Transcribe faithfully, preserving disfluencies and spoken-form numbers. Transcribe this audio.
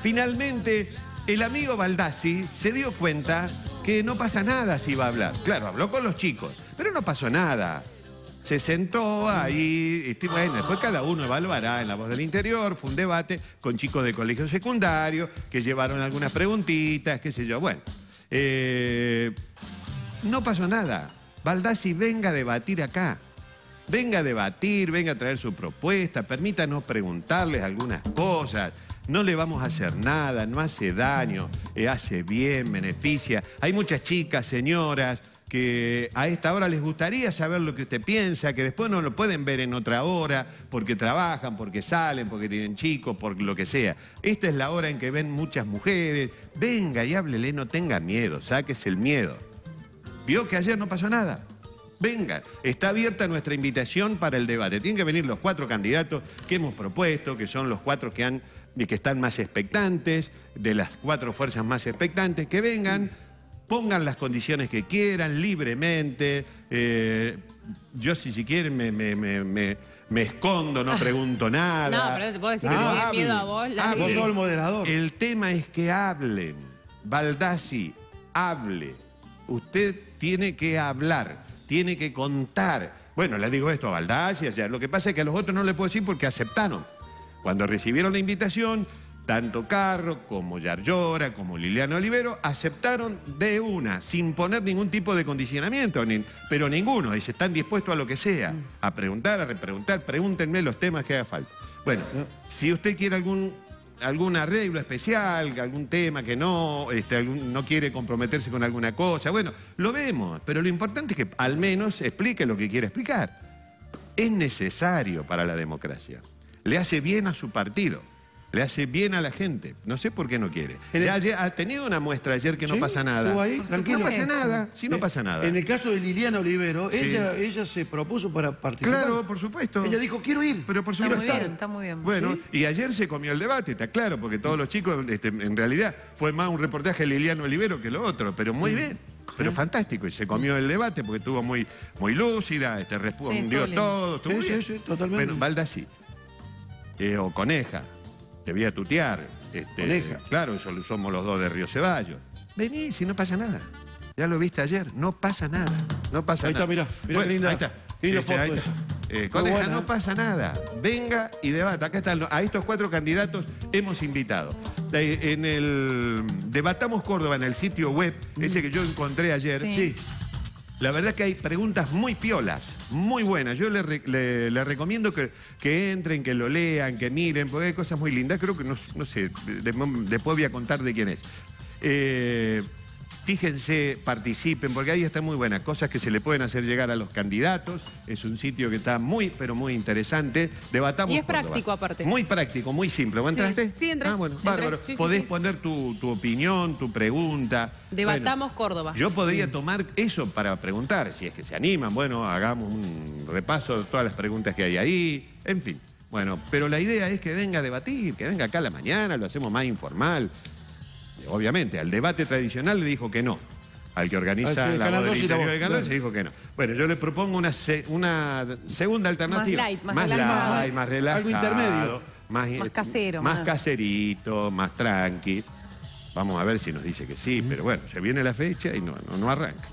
finalmente el amigo Baldassi se dio cuenta que no pasa nada si iba a hablar. Claro, habló con los chicos, pero no pasó nada. Se sentó ahí, y, bueno, después cada uno evaluará en La Voz del Interior, fue un debate con chicos de colegio secundario que llevaron algunas preguntitas, qué sé yo. Bueno, eh, no pasó nada. Baldassi, venga a debatir acá. Venga a debatir, venga a traer su propuesta, permítanos preguntarles algunas cosas. No le vamos a hacer nada, no hace daño, eh, hace bien, beneficia. Hay muchas chicas, señoras, que a esta hora les gustaría saber lo que usted piensa, que después no lo pueden ver en otra hora, porque trabajan, porque salen, porque tienen chicos, por lo que sea. Esta es la hora en que ven muchas mujeres. Venga y háblele, no tenga miedo, sáquese el miedo. Vio que ayer no pasó nada. Vengan, está abierta nuestra invitación para el debate. Tienen que venir los cuatro candidatos que hemos propuesto, que son los cuatro que, han, que están más expectantes, de las cuatro fuerzas más expectantes, que vengan, pongan las condiciones que quieran, libremente. Eh, yo, si, si quieren, me, me, me, me, me escondo, no pregunto nada. No, pero te puedo decir que no, tenés miedo a vos. La ah, vos sos el moderador. El tema es que hablen. Baldassi, hable. Usted tiene que hablar. Tiene que contar. Bueno, le digo esto a Baldassi, o sea, lo que pasa es que a los otros no les puedo decir porque aceptaron. Cuando recibieron la invitación, tanto Carro como Llaryora, como Liliana Olivero, aceptaron de una, sin poner ningún tipo de condicionamiento, ni, pero ninguno, y se están dispuestos a lo que sea, a preguntar, a repreguntar, pregúntenme los temas que haga falta. Bueno, si usted quiere algún, algún arreglo especial, algún tema que no, este, algún, no quiere comprometerse con alguna cosa. Bueno, lo vemos, pero lo importante es que al menos explique lo que quiere explicar. Es necesario para la democracia. Le hace bien a su partido, le hace bien a la gente. No sé por qué no quiere. Ya el... Ha tenido una muestra ayer que no ¿Sí? pasa nada. Ahí, no pasa nada, sí, no pasa nada. En el caso de Liliana Olivero, sí. ella, ella se propuso para participar. Claro, por supuesto. Ella dijo, quiero ir. Pero por supuesto. Está muy bien, está muy bien. Bueno, ¿sí? Y ayer se comió el debate, está claro, porque todos los chicos, este, en realidad, fue más un reportaje de Liliana Olivero que lo otro, pero muy sí. bien. Pero fantástico, y se comió el debate porque estuvo muy, muy lúcida, este, respondió sí, todo. todo sí, sí, sí, totalmente. Bueno, Baldassi, eh, o Coneja, te voy a tutear. Este, Coneja. Claro, eso, somos los dos de Río Ceballos. Vení, si no pasa nada. Ya lo viste ayer, no pasa nada. No pasa ahí nada. Ahí está, mirá, mirá bueno, qué linda. Ahí está. Qué linda este, foto ahí está. Eh, Coneja, buena, no pasa nada. Venga y debata. Acá están, a estos cuatro candidatos hemos invitado. En el Debatamos Córdoba, en el sitio web, ese que yo encontré ayer, sí. la verdad que hay preguntas muy piolas, muy buenas. Yo le, le, le recomiendo que, que entren, que lo lean, que miren, porque hay cosas muy lindas. Creo que, no, no sé, después voy a contar de quién es. Eh, fíjense, participen, porque ahí está muy buena. Cosas que se le pueden hacer llegar a los candidatos. Es un sitio que está muy, pero muy interesante. Debatamos Y es Córdoba. práctico aparte. Muy práctico, muy simple. ¿Vos entraste? Sí, sí entré. Ah, bueno, entré. bárbaro. Sí, sí, podés sí. poner tu, tu opinión, tu pregunta. Debatamos bueno, Córdoba. Yo podría sí. tomar eso para preguntar, si es que se animan. Bueno, hagamos un repaso de todas las preguntas que hay ahí. En fin. Bueno, pero la idea es que venga a debatir, que venga acá a la mañana, lo hacemos más informal. Obviamente, al debate tradicional le dijo que no. Al que organiza al que La Voz del Interior de Canal se dijo que no. Bueno, yo le propongo una, se, una segunda alternativa. Más light, más, más relajado. Light, más relajado. Algo intermedio. Más, más casero. Más, más caserito, más tranqui. Vamos a ver si nos dice que sí, mm. pero bueno, se viene la fecha y no, no, no arranca.